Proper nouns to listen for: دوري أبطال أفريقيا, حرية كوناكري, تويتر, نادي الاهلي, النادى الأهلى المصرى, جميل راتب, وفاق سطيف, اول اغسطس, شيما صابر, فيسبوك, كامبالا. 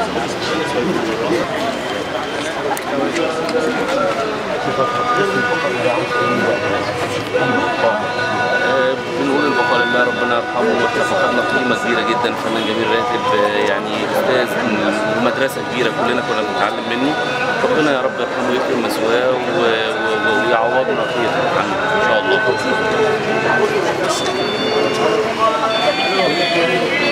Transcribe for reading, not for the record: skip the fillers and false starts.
بنقول البقاء لله ربنا يرحمه، وفقدنا قيمه كبيره جدا. الفنان جميل راتب يعني استاذ ومدرسه كبيره كلنا كنا بنتعلم منه. ربنا يا رب يرحمه ويكرم مثواه ويعوضنا خير عنه ان شاء الله.